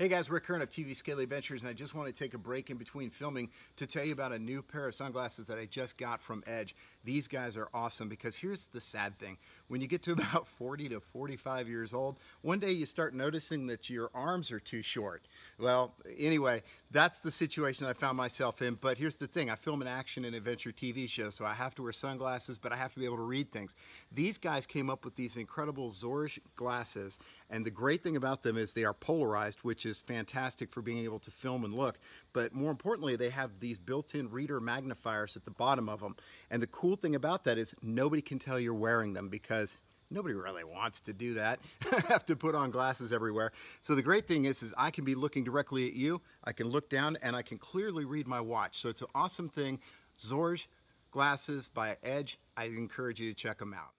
Hey guys, Rick Kern of TV Scaly Adventures, and I just want to take a break in between filming to tell you about a new pair of sunglasses that I just got from Edge. These guys are awesome because here's the sad thing. When you get to about 40 to 45 years old, one day you start noticing that your arms are too short. Well, anyway, that's the situation I found myself in, but here's the thing. I film an action and adventure TV show, so I have to wear sunglasses, but I have to be able to read things. These guys came up with these incredible Zorge glasses, and the great thing about them is they are polarized, which is fantastic for being able to film and look, but more importantly, they have these built-in reader magnifiers at the bottom of them. And the cool thing about that is nobody can tell you're wearing them because nobody really wants to do that. I have to put on glasses everywhere. So the great thing is I can be looking directly at you, I can look down, and I can clearly read my watch. So it's an awesome thing. Zorge glasses by Edge. I encourage you to check them out.